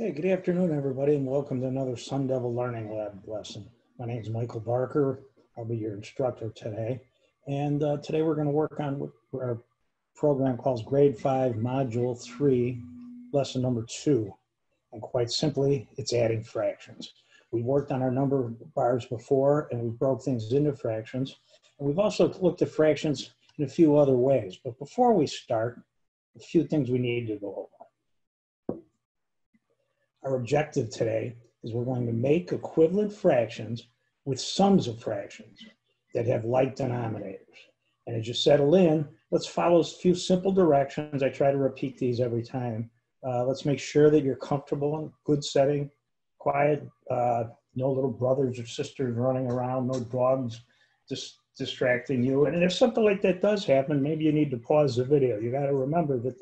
Hey, good afternoon, everybody, and welcome to another Sun Devil Learning Lab lesson. My name is Michael Barker. I'll be your instructor today. And today we're going to work on what our program calls Grade 5, Module 3, Lesson Number 2. And quite simply, it's adding fractions. We worked on our number bars before, and we broke things into fractions. And we've also looked at fractions in a few other ways. But before we start, a few things we need to go over. Our objective today is we're going to make equivalent fractions with sums of fractions that have like denominators. And as you settle in, let's follow a few simple directions. I try to repeat these every time. Let's make sure that you're comfortable in good setting, quiet, no little brothers or sisters running around, no dogs distracting you. And if something like that does happen, maybe you need to pause the video. You got to remember that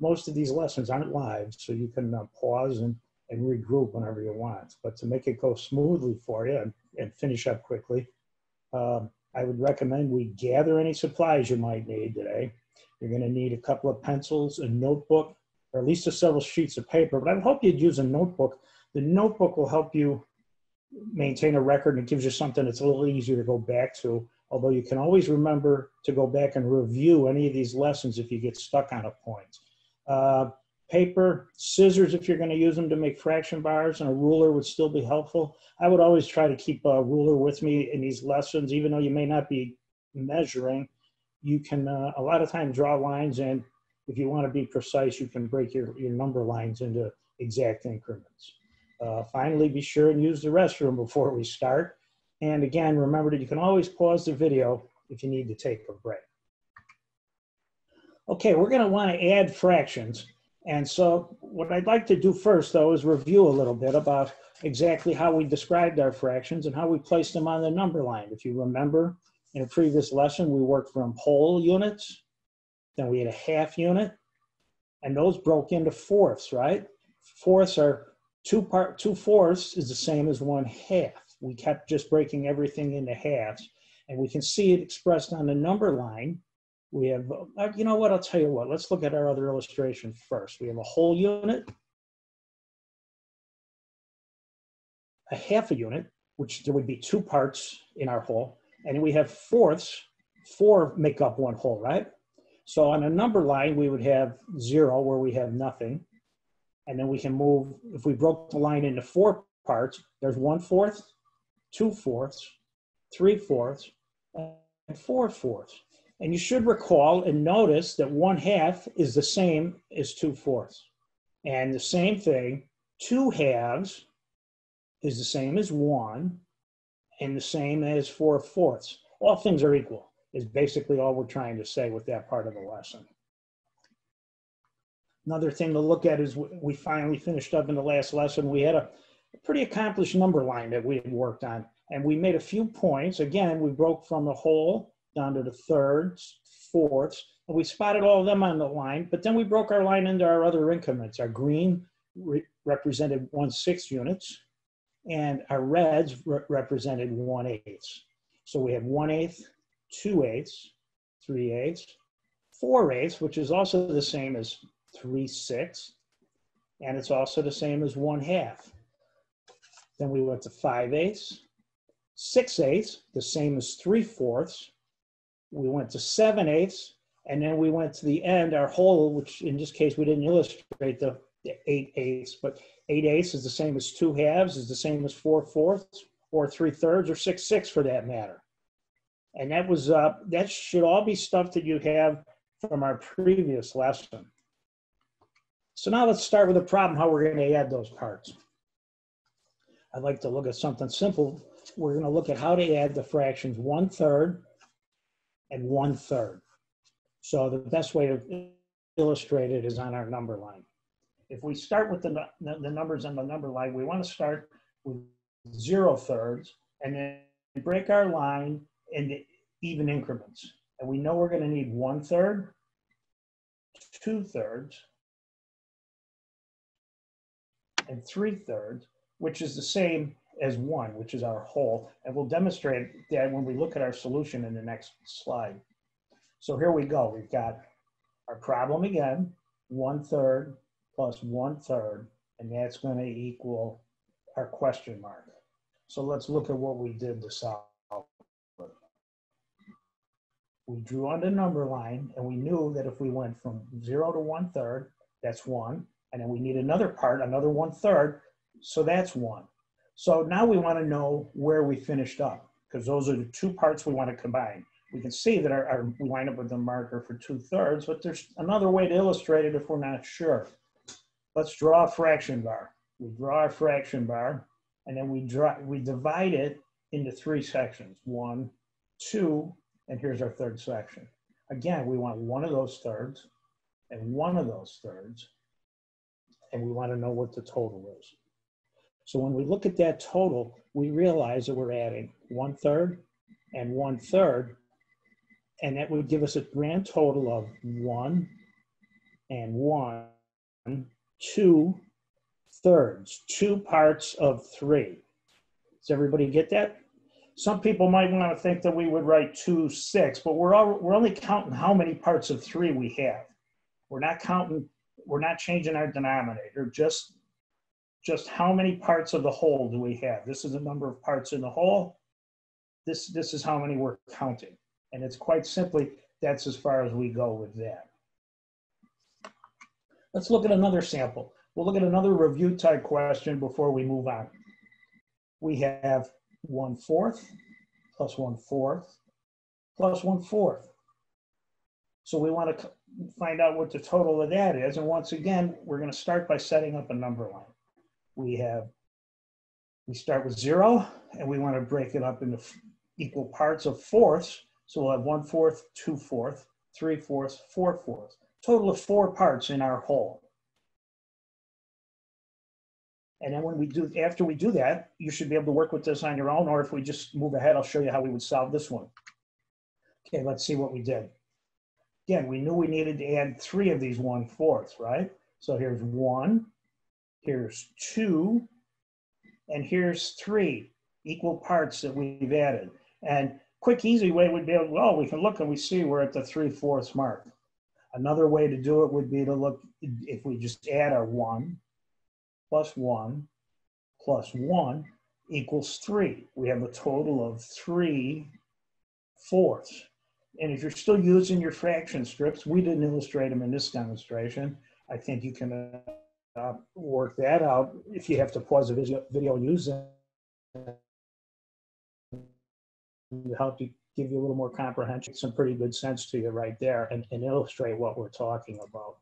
most of these lessons aren't live, so you can pause and regroup whenever you want. But to make it go smoothly for you and finish up quickly, I would recommend we gather any supplies you might need today. You're going to need a couple of pencils, a notebook, or at least several sheets of paper. But I hope you'd use a notebook. The notebook will help you maintain a record, and it gives you something that's a little easier to go back to, although you can always remember to go back and review any of these lessons if you get stuck on a point. Paper, scissors if you're going to use them to make fraction bars, and a ruler would still be helpful. I would always try to keep a ruler with me in these lessons. Even though you may not be measuring, you can a lot of times draw lines, and if you want to be precise, you can break your number lines into exact increments. Finally, be sure and use the restroom before we start. And again, remember that you can always pause the video if you need to take a break. Okay, we're going to want to add fractions. And so what I'd like to do first, though, is review a little bit about exactly how we described our fractions and how we placed them on the number line. If you remember, in a previous lesson, we worked from whole units, then we had a half unit, and those broke into fourths, right? Fourths are two fourths is the same as one half. We kept just breaking everything into halves, and we can see it expressed on the number line. We have, you know what, I'll tell you what, let's look at our other illustration first. We have a whole unit, a half a unit, which there would be two parts in our whole, and we have fourths, four make up one whole, right? So on a number line, we would have zero where we have nothing, and then we can move, if we broke the line into four parts, there's 1/4, 2/4, 3/4, and 4/4. And you should recall and notice that 1/2 is the same as 2/4. And the same thing, 2/2 is the same as 1 and the same as 4/4. All things are equal is basically all we're trying to say with that part of the lesson. Another thing to look at is we finally finished up in the last lesson. We had a pretty accomplished number line that we had worked on. And we made a few points. Again, we broke from the whole down to the thirds, fourths, and we spotted all of them on the line, but then we broke our line into our other increments. Our green represented 1/6 units, and our reds represented 1/8. So we have 1/8, 2/8, 3/8, 4/8, which is also the same as 3/6, and it's also the same as 1/2. Then we went to 5/8, 6/8, the same as 3/4, we went to 7/8, and then we went to the end, our whole, which in this case, we didn't illustrate the 8/8, but 8/8 is the same as 2/2, is the same as 4/4, or 3/3, or 6/6 for that matter. And that was, that should all be stuff that you have from our previous lesson. So now let's start with the problem, how we're gonna add those parts. I'd like to look at something simple. We're gonna look at how to add the fractions 1/3, and 1/3. So the best way to illustrate it is on our number line. If we start with the numbers on the number line, we want to start with 0/3 and then break our line into even increments. And we know we're going to need 1/3, 2/3, and 3/3, which is the same as 1, which is our whole. And we'll demonstrate that when we look at our solution in the next slide. So here we go. We've got our problem again, 1/3 plus 1/3 and that's going to equal our question mark. So let's look at what we did to solve it. We drew on the number line, and we knew that if we went from 0 to 1/3, that's 1, and then we need another part, another 1/3, so that's 1. So now we want to know where we finished up, because those are the two parts we want to combine. We can see that we wind up with a marker for 2/3, but there's another way to illustrate it if we're not sure. Let's draw a fraction bar. We draw a fraction bar, and then we divide it into 3 sections, 1, 2, and here's our third section. Again, we want one of those thirds and one of those thirds, and we want to know what the total is. So when we look at that total, we realize that we're adding 1/3 and 1/3, and that would give us a grand total of 1 and 1, 2 thirds, 2 parts of 3. Does everybody get that? Some people might want to think that we would write 2/6, but we're only counting how many parts of 3 we have. We're not counting, we're not changing our denominator, just how many parts of the whole do we have? This is the number of parts in the whole. This is how many we're counting. And it's quite simply, that's as far as we go with that. Let's look at another sample. We'll look at another review type question before we move on. We have 1/4 + 1/4 + 1/4. So we want to find out what the total of that is. And once again, we're going to start by setting up a number line. We start with 0, and we want to break it up into equal parts of fourths. So we'll have 1/4, 2/4, 3/4, 4/4. Total of 4 parts in our whole. And then when we do, after we do that, you should be able to work with this on your own, or if we just move ahead, I'll show you how we would solve this one. Okay, let's see what we did. Again, we knew we needed to add 3 of these 1/4, right? So here's 1. Here's 2, and here's 3 equal parts that we've added. And quick, easy way would be, well, we can look and we see we're at the 3/4 mark. Another way to do it would be to look, if we just add our 1 + 1 + 1 = 3. We have a total of 3/4. And if you're still using your fraction strips, we didn't illustrate them in this demonstration. I think you can work that out. If you have to pause the video and use it to help you, give you a little more comprehension, some pretty good sense to you right there, and illustrate what we're talking about.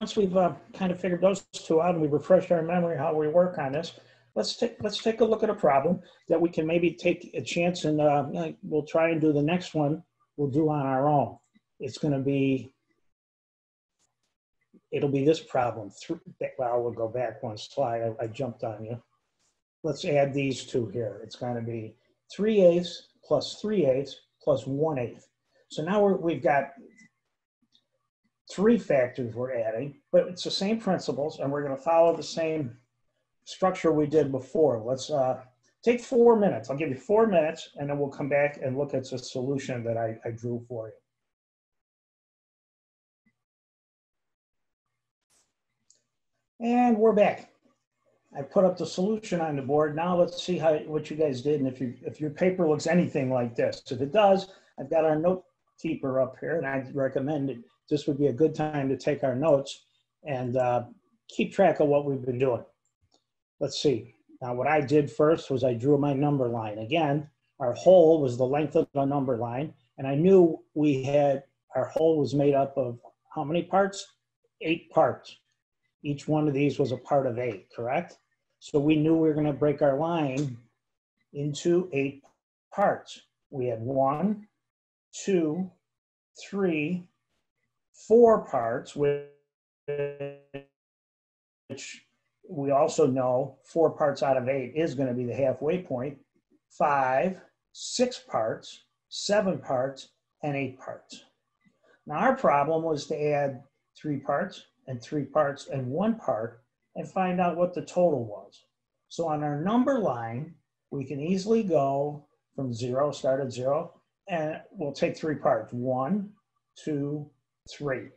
Once we've kind of figured those two out and we've refreshed our memory how we work on this, let's take a look at a problem that we can maybe take a chance and we'll try and do the next one we'll do on our own. It's going to be, it'll be this problem. Well, we'll go back one slide. I jumped on you. Let's add these two here. It's going to be 3/8 + 3/8 + 1/8. So now we've got 3 factors we're adding, but it's the same principles, and we're going to follow the same structure we did before. Let's take 4 minutes. I'll give you 4 minutes, and then we'll come back and look at the solution that I drew for you. And we're back. I put up the solution on the board. Now let's see how, what you guys did, and if your paper looks anything like this. If it does, I've got our note keeper up here, and I'd recommend it. This would be a good time to take our notes and keep track of what we've been doing. Let's see. Now what I did first was I drew my number line. Again, our whole was the length of the number line, and I knew we had, our whole was made up of how many parts? 8 parts. Each one of these was a part of 8, correct? So we knew we were going to break our line into 8 parts. We had 1, 2, 3, 4 parts, which we also know 4 parts out of 8 is going to be the halfway point, 5, 6 parts, 7 parts, and 8 parts. Now our problem was to add 3 parts, and 3 parts, and 1 part, and find out what the total was. So on our number line, we can easily go from 0, start at 0, and we'll take 3 parts, 1, 2, 3.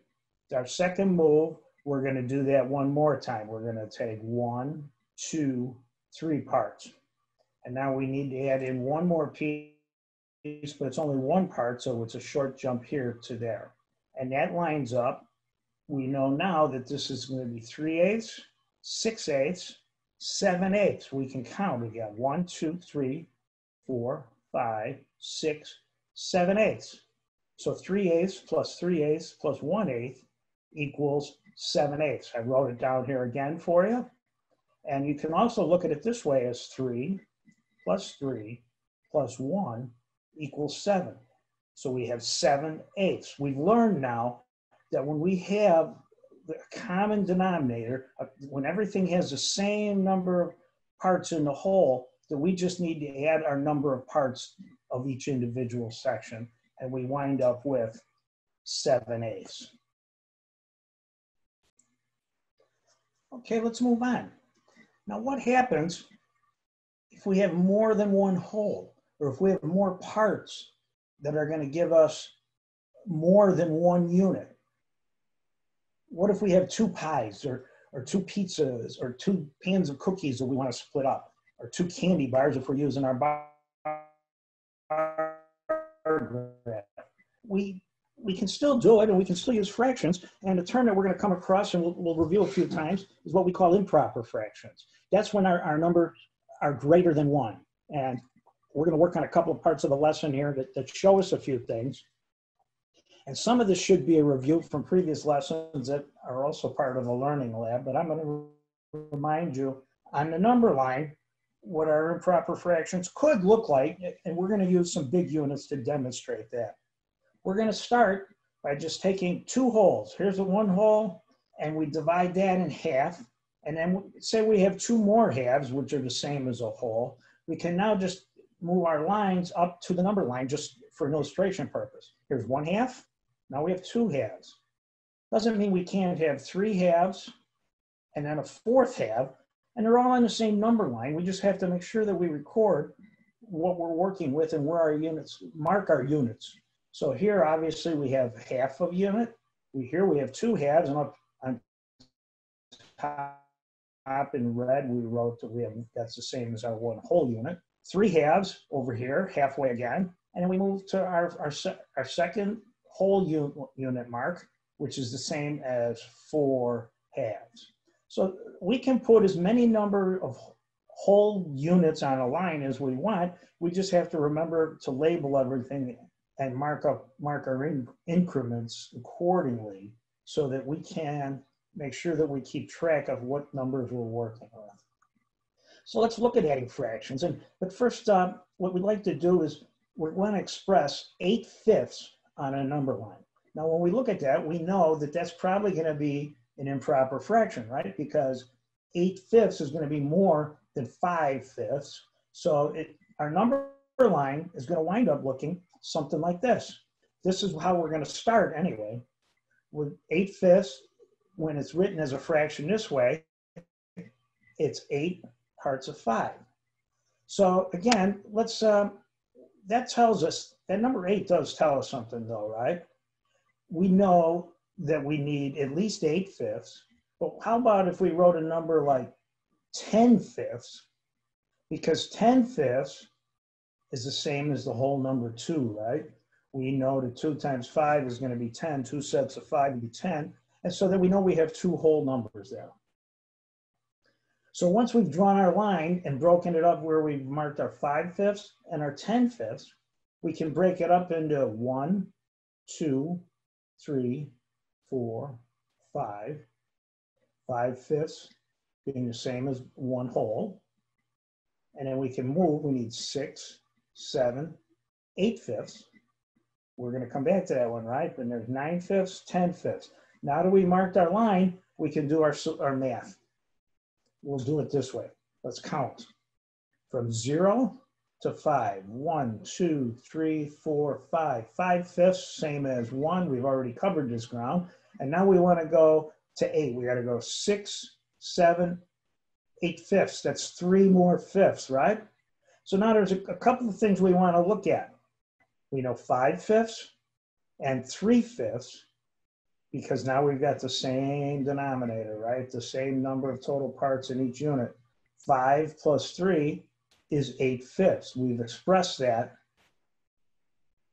Our second move We're going to do that one more time. We're going to take 1, 2, 3 parts. And now we need to add in one more piece, but it's only one part, so it's a short jump here to there. And that lines up. We know now that this is going to be 3/8, 6/8, 7/8. We can count again. 1, 2, 3, 4, 5, 6, 7/8. So 3/8 plus 3/8 plus 1/8 equals 7/8. I wrote it down here again for you. And you can also look at it this way as 3 plus 3 plus 1 equals 7. So we have 7/8. We've learned now that when we have the common denominator, when everything has the same number of parts in the whole, that we just need to add our number of parts of each individual section, and we wind up with 7/8. Okay, let's move on. Now what happens if we have more than one whole, or if we have more parts that are going to give us more than one unit? What if we have 2 pies or 2 pizzas or 2 pans of cookies that we want to split up, or 2 candy bars if we're using our bar graph? We can still do it, and we can still use fractions. And the term that we're going to come across, and we'll review a few times, is what we call improper fractions. That's when our numbers are greater than 1. And we're going to work on a couple of parts of the lesson here that show us a few things. And some of this should be a review from previous lessons that are also part of the learning lab. But I'm going to remind you on the number line what our improper fractions could look like. And we're going to use some big units to demonstrate that. We're going to start by just taking 2 wholes. Here's the 1 whole, and we divide that in half. And then say we have 2 more halves, which are the same as a whole. We can now just move our lines up to the number line just for an illustration purpose. Here's 1/2. Now we have 2 halves. Doesn't mean we can't have 3 halves and then a 4th half. And they're all on the same number line. We just have to make sure that we record what we're working with and where our units, mark our units. So here, obviously, we have 1/2 of a unit. Here we have 2 halves, and up on top in red, we wrote that we have, that's the same as our 1 whole unit. 3 halves over here, halfway again, and then we move to our 2nd whole unit mark, which is the same as 4 halves. So we can put as many number of whole units on a line as we want. We just have to remember to label everything and mark our increments accordingly, so that we can make sure that we keep track of what numbers we're working with. So let's look at adding fractions. But first, what we'd like to do is we want to express 8/5 on a number line. Now, when we look at that, we know that that's probably going to be an improper fraction, right? Because 8/5 is going to be more than 5/5. So our number line is going to wind up looking something like this. This is how we're going to start anyway, with 8/5. When it's written as a fraction this way, it's 8 parts of 5. So again, let's, that tells us, that number 8 does tell us something though, right? We know that we need at least 8/5, but how about if we wrote a number like 10/5, because 10/5 is the same as the whole number 2, right? We know that 2 times 5 is going to be 10, 2 sets of 5 would be 10, and so then we know we have 2 whole numbers there. So once we've drawn our line and broken it up where we've marked our 5/5 and our 10/5, we can break it up into 1, 2, 3, 4, 5. 5/5 being the same as 1 whole. And then we can move, we need 6, 7, 8/5. We're going to come back to that one, right? And there's 9/5, 10/5. Now that we marked our line, we can do our math. We'll do it this way. Let's count from 0 to 5. 1, 2, 3, 4, 5. 5/5, same as 1. We've already covered this ground. And now we want to go to 8. We got to go 6, 7, 8/5. That's 3 more fifths, right? So now there's a couple of things we want to look at. We know 5/5 and 3/5 because now we've got the same denominator, right? The same number of total parts in each unit. 5 plus 3 is 8/5. We've expressed that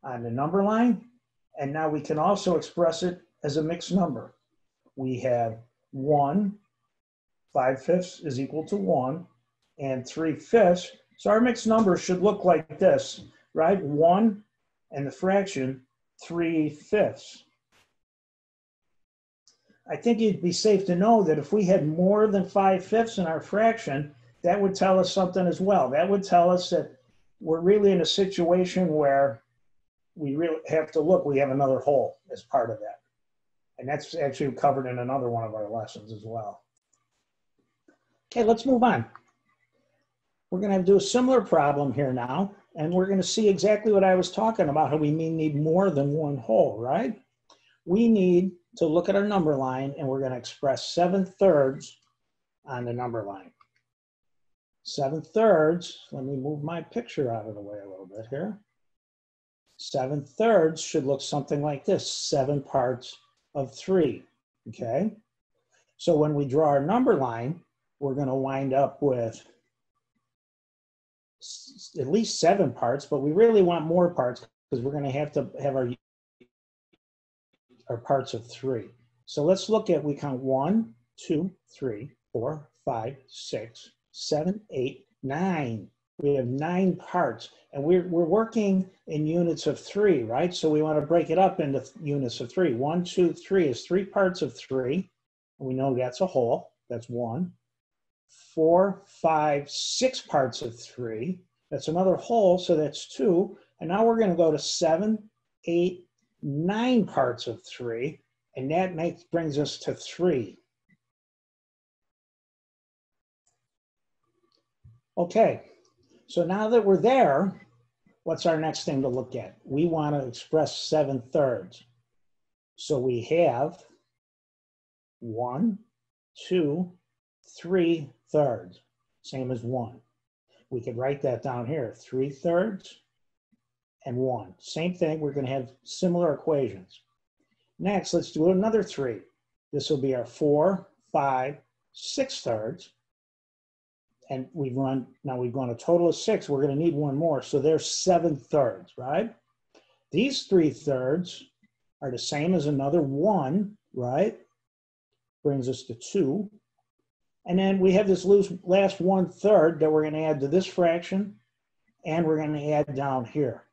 on the number line, and now we can also express it as a mixed number. We have 1, 5/5 is equal to 1, and 3/5. So our mixed number should look like this, right? 1 and the fraction 3/5. I think it'd be safe to know that if we had more than 5/5 in our fraction, that would tell us something as well. That would tell us that we're really in a situation where we really have to look, we have another whole as part of that. And that's actually covered in another one of our lessons as well. Okay, let's move on. We're gonna do a similar problem here now, and we're gonna see exactly what I was talking about, how we need more than one whole, right? We need to look at our number line, and we're gonna express 7/3 on the number line. 7/3, let me move my picture out of the way a little bit here. 7/3 should look something like this, 7 parts of 3, okay? So when we draw our number line, we're gonna wind up with at least 7 parts, but we really want more parts because we're gonna have to have our parts of 3. So let's look at, we count 1, 2, 3, 4, 5, 6, 7, 8, 9. We have 9 parts, and we're working in units of 3, right? So we want to break it up into units of 3. 1, 2, 3 is 3 parts of 3. We know that's a whole, that's 1. 4, 5, 6 parts of 3. That's another whole, so that's 2. And now we're gonna go to 7, 8, 9 parts of 3, and that brings us to 3. Okay. So now that we're there, what's our next thing to look at? We want to express 7/3. So we have 1, 2, 3/3, same as 1. We could write that down here, 3/3 and 1. Same thing, we're going to have similar equations. Next, let's do another 3. This will be our 4, 5, 6/3. And we've gone a total of 6. We're gonna need one more. So there's 7/3, right? These 3/3 are the same as another 1, right? Brings us to 2. And then we have this last 1/3 that we're gonna add to this fraction, and we're gonna add down here.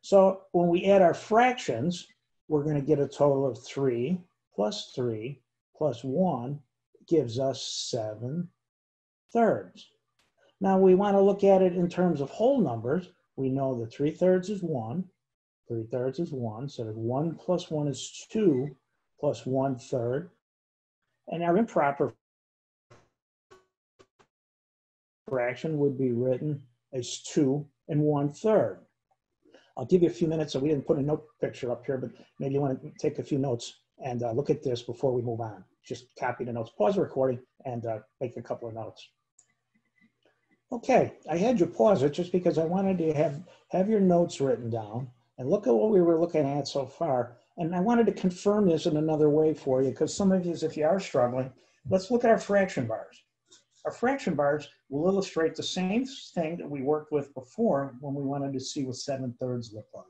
So when we add our fractions, we're gonna get a total of 3 plus 3 plus 1 gives us 7/3. Now we want to look at it in terms of whole numbers. We know that 3/3 is 1, 3/3 is 1, so that 1 plus 1 is 2 plus 1/3. And our improper fraction would be written as 2 and 1/3. I'll give you a few minutes, so we didn't put a note picture up here, but maybe you want to take a few notes and look at this before we move on. Just copy the notes, pause the recording, and make a couple of notes. Okay, I had you pause it just because I wanted to have your notes written down and look at what we were looking at so far. And I wanted to confirm this in another way for you, because some of you, if you are struggling, let's look at our fraction bars. Our fraction bars will illustrate the same thing that we worked with before when we wanted to see what 7/3 look like.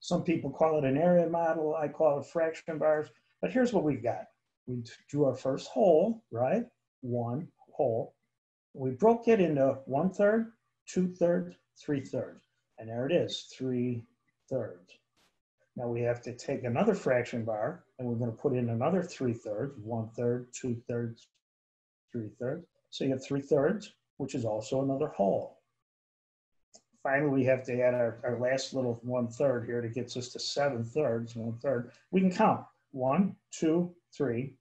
Some people call it an area model, I call it fraction bars, but here's what we've got. We drew our first whole, right? 1 whole. We broke it into 1/3, 2/3, 3/3. And there it is, 3/3. Now we have to take another fraction bar, and we're gonna put in another 3/3, 1/3, 2/3, 3/3. So you have 3/3, which is also another whole. Finally, we have to add our last little 1/3 here that gets us to 7/3, 1/3. We can count 1, 2, 3,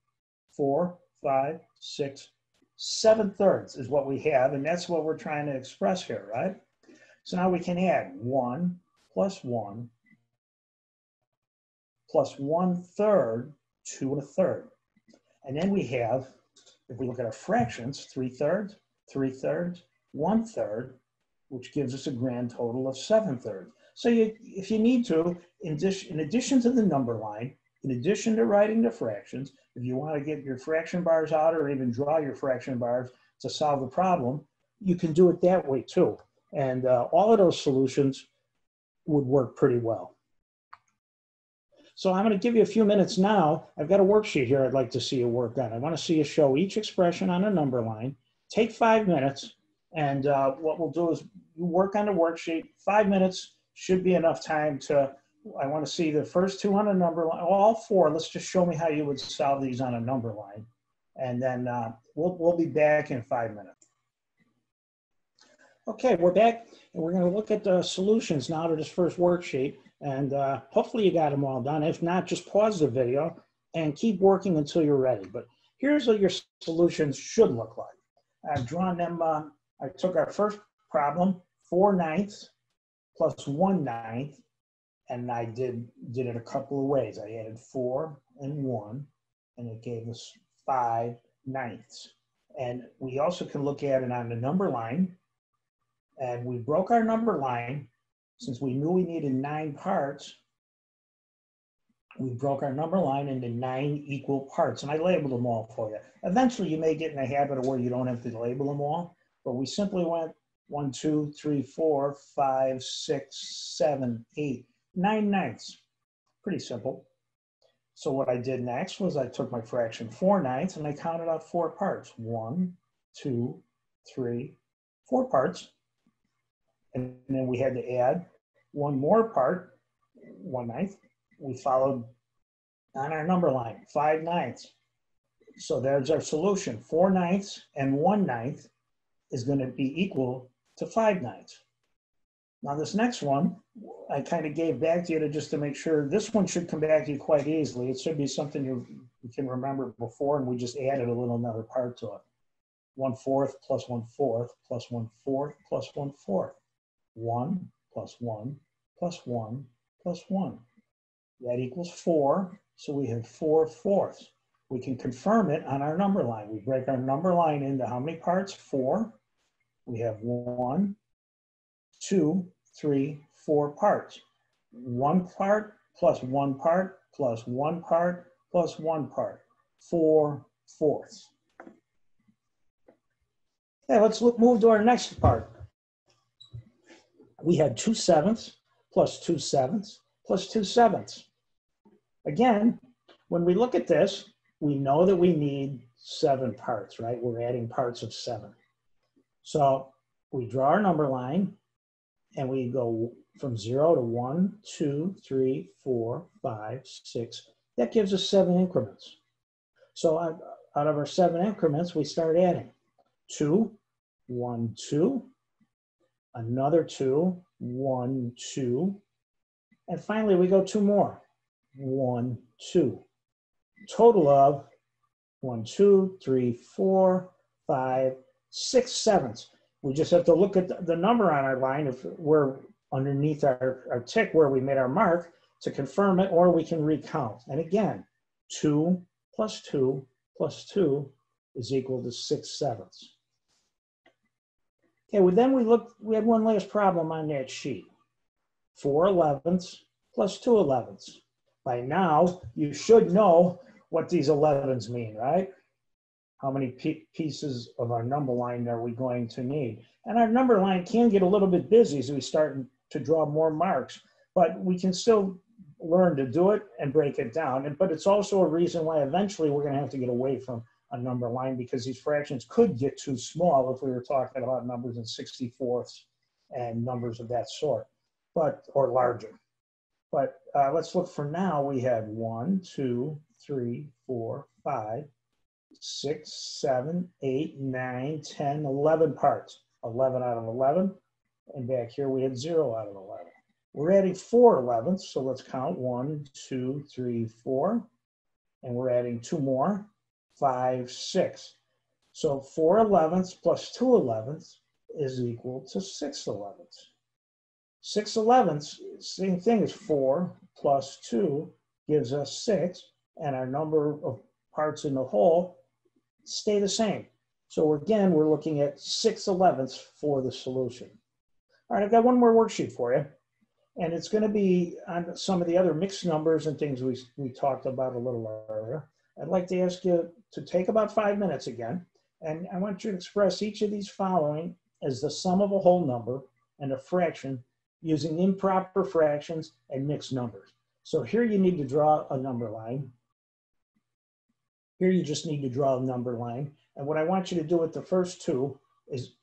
4, 5, 6, 7/3 is what we have, and that's what we're trying to express here, right? So now we can add 1 plus 1 plus 1/3, 2 1/3. And then we have, if we look at our fractions, 3/3, 3/3, 1/3, which gives us a grand total of 7/3. So if you need to, in addition to the number line, in addition to writing the fractions, if you want to get your fraction bars out or even draw your fraction bars to solve the problem, you can do it that way too. And all of those solutions would work pretty well. So I'm going to give you a few minutes now. I've got a worksheet here I'd like to see you work on. I want to see you show each expression on a number line. Take 5 minutes, and what we'll do is you work on the worksheet. 5 minutes should be enough time to, I want to see the first two on a number line, all four. Let's just show me how you would solve these on a number line. And then we'll be back in 5 minutes. Okay, we're back, and we're going to look at the solutions now to this first worksheet. And hopefully you got them all done. If not, just pause the video and keep working until you're ready. But here's what your solutions should look like. I've drawn them, I took our first problem, 4/9 plus 1/9, and I did it a couple of ways. I added 4 and 1, and it gave us 5/9. And we also can look at it on the number line, and we broke our number line. Since we knew we needed 9 parts, we broke our number line into 9 equal parts, and I labeled them all for you. Eventually, you may get in the habit of where you don't have to label them all, but we simply went 1, 2, 3, 4, 5, 6, 7, 8, 9/9. Pretty simple. So what I did next was I took my fraction 4/9 and I counted out 4 parts. 1, 2, 3, 4 parts. And then we had to add one more part, 1/9. We followed on our number line, 5/9. So there's our solution. 4/9 and 1/9 is going to be equal to 5/9. Now this next one, I kind of gave back to you just to make sure. This one should come back to you quite easily. It should be something you can remember before, and we just added a little another part to it. 1/4 plus 1/4 plus 1/4 plus 1/4. 1 plus 1 plus 1 plus 1. That equals 4, so we have 4/4. We can confirm it on our number line. We break our number line into how many parts? 4. We have 1, 2, 3, 4 parts. 1 part plus 1 part plus 1 part plus 1 part. 4/4. Okay, let's move to our next part. We had 2/7 plus 2/7 plus 2/7. Again, when we look at this, we know that we need 7 parts, right? We're adding parts of 7. So we draw our number line, and we go from 0 to 1, 2, 3, 4, 5, 6. That gives us 7 increments. So out of our 7 increments, we start adding 2, 1, 2. Another 2, 1, 2. And finally, we go 2 more, 1, 2. Total of 1, 2, 3, 4, 5, 6/7. We just have to look at the number on our line if we're underneath our tick where we made our mark to confirm it, or we can recount. And again, 2 plus 2 plus 2 is equal to 6/7. Okay, well then we had one last problem on that sheet. 4/11 plus 2/11. By now, you should know what these 11s mean, right? How many pieces of our number line are we going to need? And our number line can get a little bit busy as we start to draw more marks, but we can still learn to do it and break it down. But it's also a reason why eventually we're going to have to get away from a number line, because these fractions could get too small if we were talking about numbers in 64ths and numbers of that sort, but or larger. But let's look for now. We have 1, 2, 3, 4, 5, 6, 7, 8, 9, 10, 11 parts. 11 out of 11. And back here we had 0 out of 11. We're adding 4/11ths, so let's count 1, 2, 3, 4. And we're adding 2 more. 5, 6. So 4/11ths plus 2/11ths is equal to 6/11ths. 6/11ths, same thing as 4 plus 2 gives us 6, and our number of parts in the whole stay the same. So again, we're looking at 6/11ths for the solution. All right, I've got one more worksheet for you. And it's going to be on some of the other mixed numbers and things we talked about a little earlier. I'd like to ask you to take about 5 minutes again, and I want you to express each of these following as the sum of a whole number and a fraction using improper fractions and mixed numbers. So here you need to draw a number line. Here you just need to draw a number line. And what I want you to do with the first two is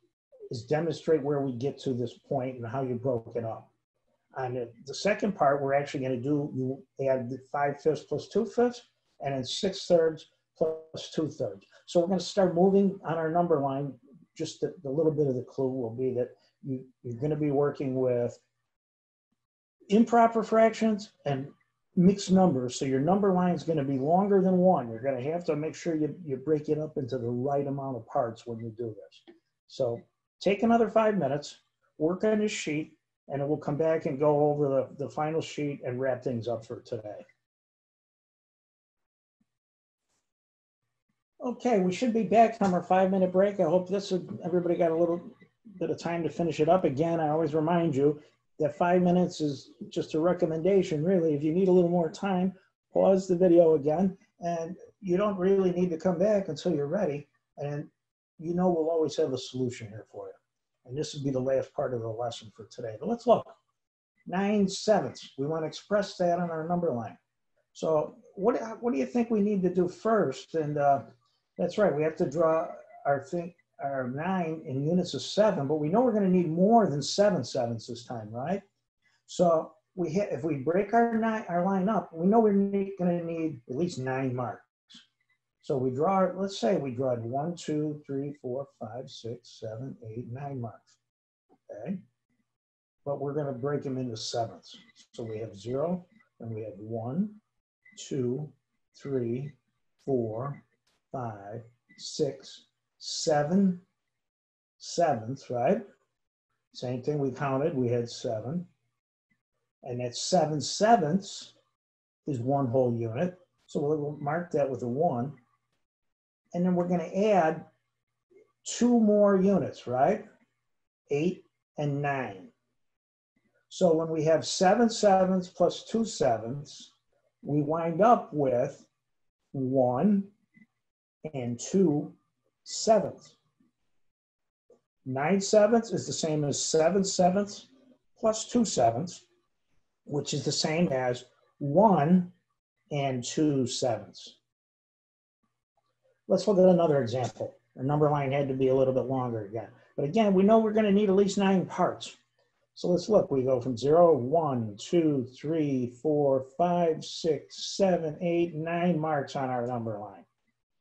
demonstrate where we get to this point and how you broke it up. On the second part, we're actually going to do, you add 5/5 plus 2/5, and then 6/3 plus 2/3. So we're going to start moving on our number line. Just the little bit of the clue will be that you're going to be working with improper fractions and mixed numbers. So your number line is going to be longer than one. You're going to have to make sure you break it up into the right amount of parts when you do this. So take another 5 minutes, work on this sheet, and it will come back and go over the final sheet and wrap things up for today. Okay, we should be back from our 5 minute break. I hope everybody got a little bit of time to finish it up. Again, I always remind you that 5 minutes is just a recommendation, really. If you need a little more time, pause the video again, and you don't really need to come back until you're ready. And you know we'll always have a solution here for you. And this would be the last part of the lesson for today. But let's look. 9/7. We want to express that on our number line. So what do you think we need to do first? And that's right, we have to draw our 9 in units of 7, but we know we're going to need more than 7/7 this time, right? So if we break our line up, we know we're going to need at least 9 marks. So we draw, let's say we draw 1, 2, 3, 4, 5, 6, 7, 8, 9 marks, okay? But we're gonna break them into 7ths. So we have 0, and we have 1, 2, 3, 4, 5, 6, 7 sevenths, right? Same thing we counted, we had 7. And that 7/7 is one whole unit. So we'll mark that with a 1. And then we're going to add 2 more units, right? 8 and 9. So when we have 7/7 plus 2/7, we wind up with 1 and 2/7. 9/7 is the same as 7/7 plus 2/7, which is the same as 1 and 2/7. Let's look at another example. Our number line had to be a little bit longer again. But again, we know we're going to need at least 9 parts. So let's look. We go from 0, 1, 2, 3, 4, 5, 6, 7, 8, 9 marks on our number line.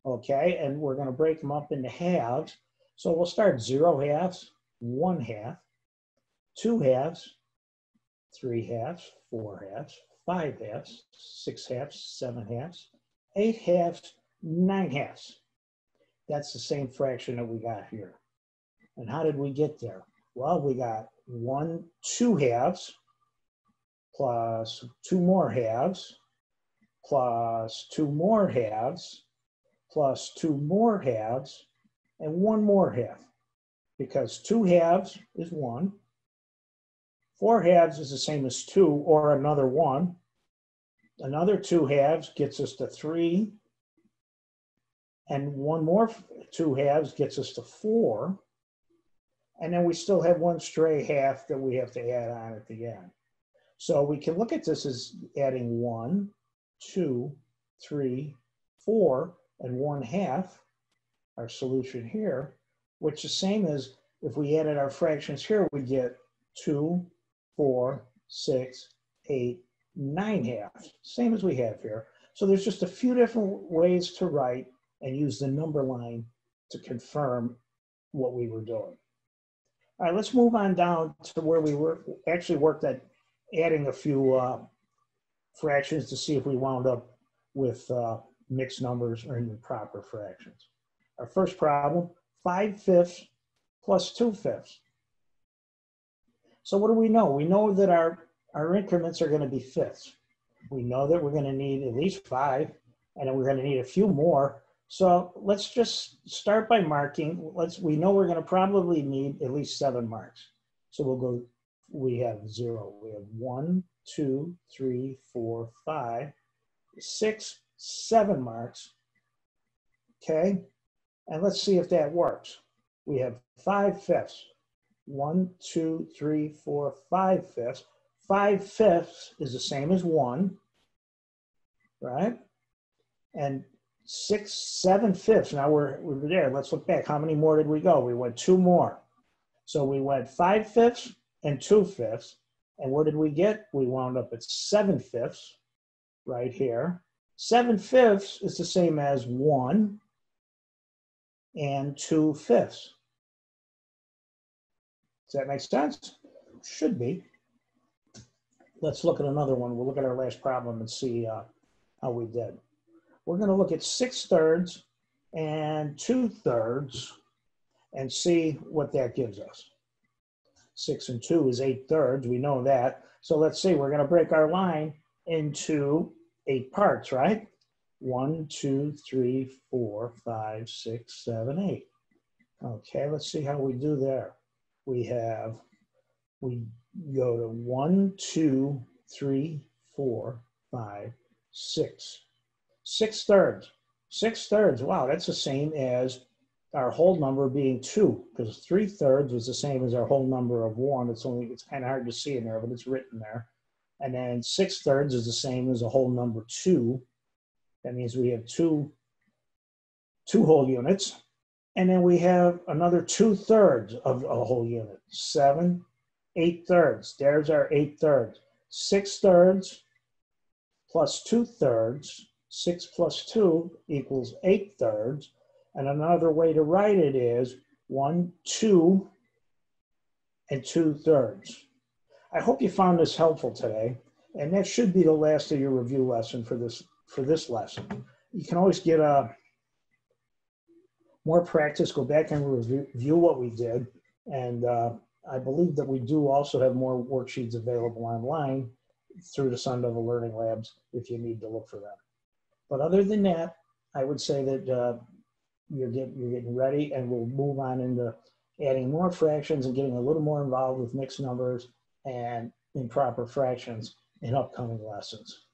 Okay, and we're going to break them up into halves. So we'll start 0/2, 1/2, 2/2, 3/2, 4/2, 5/2, 6/2, 7/2, 8/2, 9/2. That's the same fraction that we got here. And how did we get there? Well, we got 1 2/2 plus 2 more halves plus 2 more halves plus 2 more halves and 1 more half, because 2/2 is 1. 4/2 is the same as 2 or another 1. Another 2/2 gets us to 3. And one more 2/2 gets us to 4. And then we still have 1 stray half that we have to add on at the end. So we can look at this as adding 1, 2, 3, 4, and 1/2, our solution here, which is the same as if we added our fractions here, we get 2, 4, 6, 8, 9/2, same as we have here. So there's just a few different ways to write and use the number line to confirm what we were doing. All right, let's move on down to where we were actually worked at adding a few fractions to see if we wound up with mixed numbers or improper fractions. Our first problem, 5/5 plus 2/5. So what do we know? We know that our increments are going to be 5ths. We know that we're going to need at least 5, and then we're going to need a few more. So let's just start by marking. We know we're going to probably need at least 7 marks. So we'll go we have zero. We have 1, 2, 3, 4, 5, 6, 7 marks. Okay, and let's see if that works. We have 5/5. 1, 2, 3, 4, 5/5. 5/5 is the same as 1, right? And 6 7/5. Now we're there. Let's look back. How many more did we go? We went 2 more. So we went 5/5 and 2/5. And where did we get? We wound up at 7/5 right here. 7/5 is the same as 1 and 2/5. Does that make sense? Should be. Let's look at another one. We'll look at our last problem and see how we did. We're going to look at 6/3 and 2/3 and see what that gives us. 6 and 2 is 8/3. We know that. So let's see. We're going to break our line into 8 parts, right? 1, 2, 3, 4, 5, 6, 7, 8. Okay, let's see how we do there. We go to 1, 2, 3, 4, 5, 6. 6/3. 6/3, wow, that's the same as our whole number being 2, because 3/3 was the same as our whole number of 1. It's kind of hard to see in there, but it's written there. And then 6/3 is the same as a whole number 2. That means we have two whole units. And then we have another 2/3 of a whole unit. 7, 8/3. There's our 8/3. 6/3 plus 2/3. 6 plus 2 equals 8/3. And another way to write it is 1, 2, and 2/3. I hope you found this helpful today, and that should be the last of your review lesson for this lesson. You can always get more practice, go back and review what we did, and I believe that we do also have more worksheets available online through the Sun Devil Learning Labs if you need to look for them. But other than that, I would say that you're getting ready, and we'll move on into adding more fractions and getting a little more involved with mixed numbers and improper fractions in upcoming lessons.